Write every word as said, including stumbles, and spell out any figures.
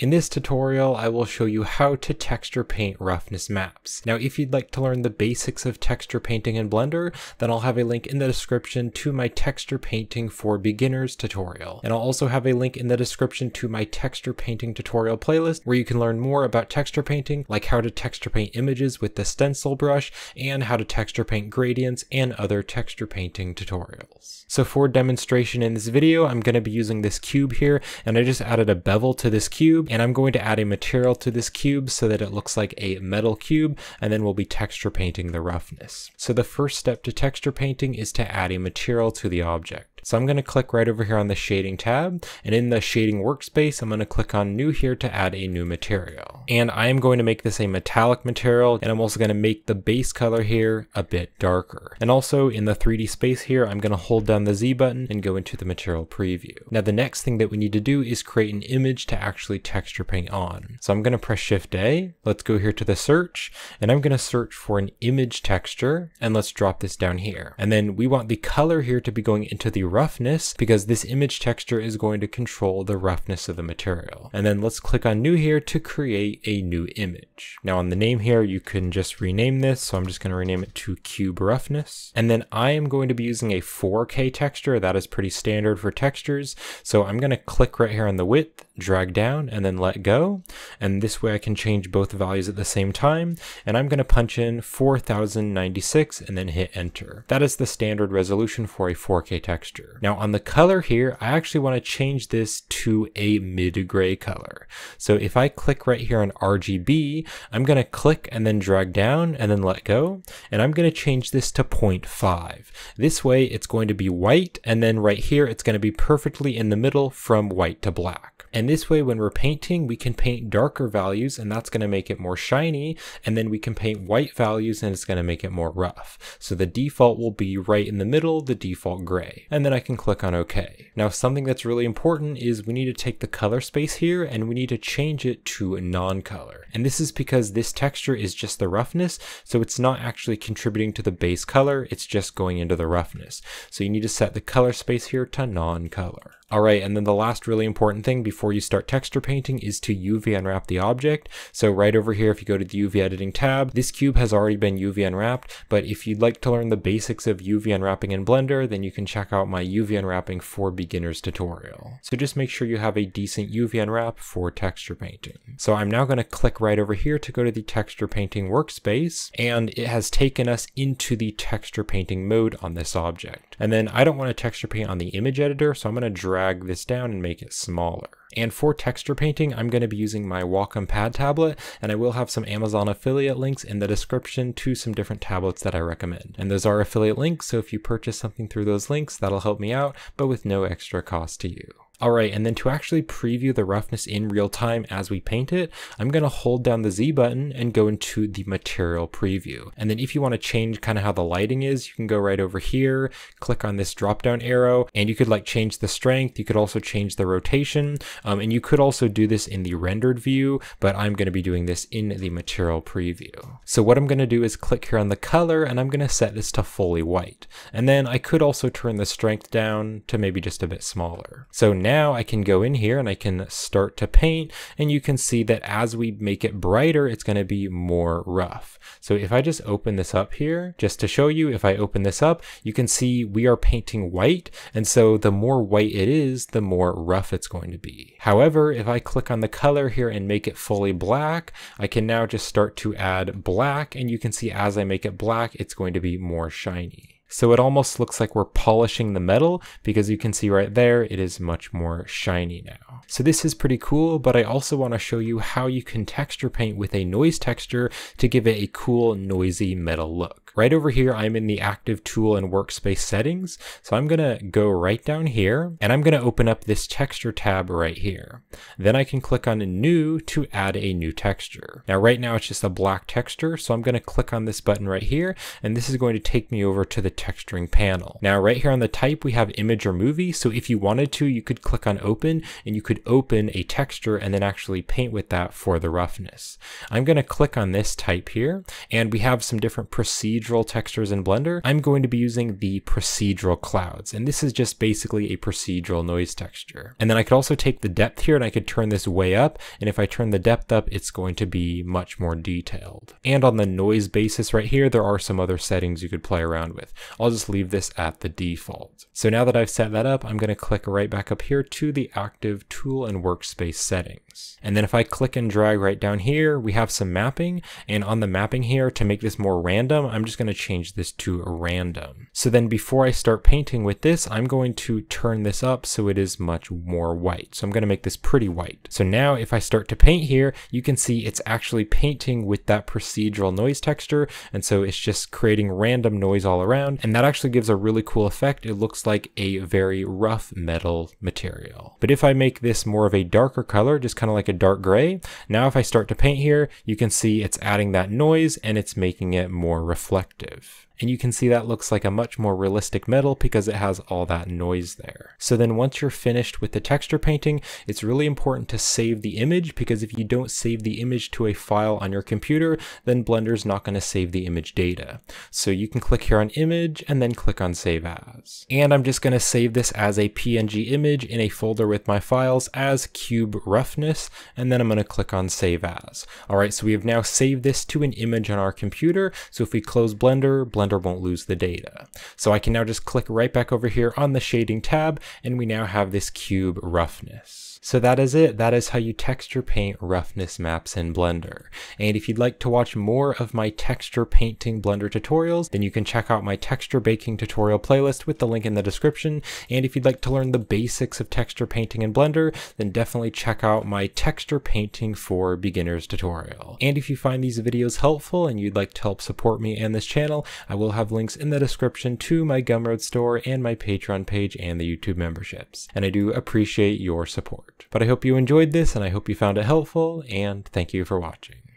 In this tutorial, I will show you how to texture paint roughness maps. Now, if you'd like to learn the basics of texture painting in Blender, then I'll have a link in the description to my texture painting for beginners tutorial. And I'll also have a link in the description to my texture painting tutorial playlist where you can learn more about texture painting, like how to texture paint images with the stencil brush and how to texture paint gradients and other texture painting tutorials. So for demonstration in this video, I'm going to be using this cube here, and I just added a bevel to this cube, and I'm going to add a material to this cube so that it looks like a metal cube, and then we'll be texture painting the roughness. So the first step to texture painting is to add a material to the object. So I'm going to click right over here on the shading tab, and in the shading workspace, I'm going to click on new here to add a new material. And I am going to make this a metallic material, and I'm also going to make the base color here a bit darker. And also in the three D space here, I'm going to hold down the Z button and go into the material preview. Now the next thing that we need to do is create an image to actually texture paint on. So I'm going to press Shift A, let's go here to the search, and I'm going to search for an image texture, and let's drop this down here. And then we want the color here to be going into the roughness, because this image texture is going to control the roughness of the material. And then let's click on new here to create a new image. Now on the name here, you can just rename this. So I'm just going to rename it to cube roughness. And then I am going to be using a four K texture. That is pretty standard for textures. So I'm going to click right here on the width, drag down, and then let go. And this way I can change both values at the same time. And I'm going to punch in four thousand ninety-six and then hit enter. That is the standard resolution for a four K texture. Now on the color here, I actually want to change this to a mid-gray color. So if I click right here on R G B, I'm going to click and then drag down and then let go. And I'm going to change this to zero point five. This way it's going to be white, and then right here it's going to be perfectly in the middle from white to black. And this way, when we're painting, we can paint darker values, and that's going to make it more shiny. And then we can paint white values, and it's going to make it more rough. So the default will be right in the middle, the default gray. And then I can click on OK. Now, something that's really important is we need to take the color space here, and we need to change it to non-color. And this is because this texture is just the roughness, so it's not actually contributing to the base color. It's just going into the roughness. So you need to set the color space here to non-color. All right, and then the last really important thing before you start texture painting is to U V unwrap the object. So right over here, if you go to the U V editing tab, this cube has already been U V unwrapped, but if you'd like to learn the basics of U V unwrapping in Blender, then you can check out my U V unwrapping for beginners tutorial. So just make sure you have a decent U V unwrap for texture painting. So I'm now gonna click right over here to go to the texture painting workspace, and it has taken us into the texture painting mode on this object. And then I don't wanna texture paint on the image editor, so I'm gonna drag Drag this down and make it smaller. And for texture painting, I'm going to be using my Wacom pad tablet, and I will have some Amazon affiliate links in the description to some different tablets that I recommend. And those are affiliate links, so if you purchase something through those links, that'll help me out, but with no extra cost to you. All right, and then to actually preview the roughness in real time as we paint it, I'm gonna hold down the Z button and go into the material preview. And then if you wanna change kind of how the lighting is, you can go right over here, click on this drop-down arrow, and you could like change the strength, you could also change the rotation, um, and you could also do this in the rendered view, but I'm gonna be doing this in the material preview. So what I'm gonna do is click here on the color, and I'm gonna set this to fully white. And then I could also turn the strength down to maybe just a bit smaller. So now Now I can go in here and I can start to paint, and you can see that as we make it brighter, it's going to be more rough. So if I just open this up here, just to show you, if I open this up, you can see we are painting white. And so the more white it is, the more rough it's going to be. However, if I click on the color here and make it fully black, I can now just start to add black. And you can see as I make it black, it's going to be more shiny. So it almost looks like we're polishing the metal, because you can see right there, it is much more shiny now. So this is pretty cool, but I also want to show you how you can texture paint with a noise texture to give it a cool, noisy metal look. Right over here, I'm in the active tool and workspace settings. So I'm going to go right down here, and I'm going to open up this texture tab right here. Then I can click on new to add a new texture. Now, right now it's just a black texture. So I'm going to click on this button right here, and this is going to take me over to the texturing panel. Now right here on the type, we have image or movie. So if you wanted to, you could click on open, and you could open a texture and then actually paint with that for the roughness. I'm going to click on this type here, and we have some different procedures procedural textures in Blender, I'm going to be using the procedural clouds. And this is just basically a procedural noise texture. And then I could also take the depth here and I could turn this way up. And if I turn the depth up, it's going to be much more detailed. And on the noise basis right here, there are some other settings you could play around with. I'll just leave this at the default. So now that I've set that up, I'm going to click right back up here to the active tool and workspace settings. And then if I click and drag right down here, we have some mapping. And on the mapping here, to make this more random, I'm just going to change this to random. So then before I start painting with this, I'm going to turn this up so it is much more white. So I'm going to make this pretty white. So now if I start to paint here, you can see it's actually painting with that procedural noise texture. And so it's just creating random noise all around. And that actually gives a really cool effect. It looks like a very rough metal material. But if I make this more of a darker color, just kind of like a dark gray, now if I start to paint here, you can see it's adding that noise and it's making it more reflective. And you can see that looks like a much more realistic metal because it has all that noise there. So then once you're finished with the texture painting, it's really important to save the image, because if you don't save the image to a file on your computer, then Blender's not going to save the image data. So you can click here on image and then click on save as. And I'm just going to save this as a P N G image in a folder with my files as cube roughness, and then I'm going to click on save as. Alright, so we have now saved this to an image on our computer. So if we close Blender, Blender won't lose the data. So I can now just click right back over here on the shading tab, and we now have this cube roughness. So that is it. That is how you texture paint roughness maps in Blender. And if you'd like to watch more of my texture painting Blender tutorials, then you can check out my texture baking tutorial playlist with the link in the description. And if you'd like to learn the basics of texture painting in Blender, then definitely check out my texture painting for beginners tutorial. And if you find these videos helpful and you'd like to help support me and this channel, I will have links in the description to my Gumroad store and my Patreon page and the YouTube memberships. And I do appreciate your support. But I hope you enjoyed this, and I hope you found it helpful, and thank you for watching.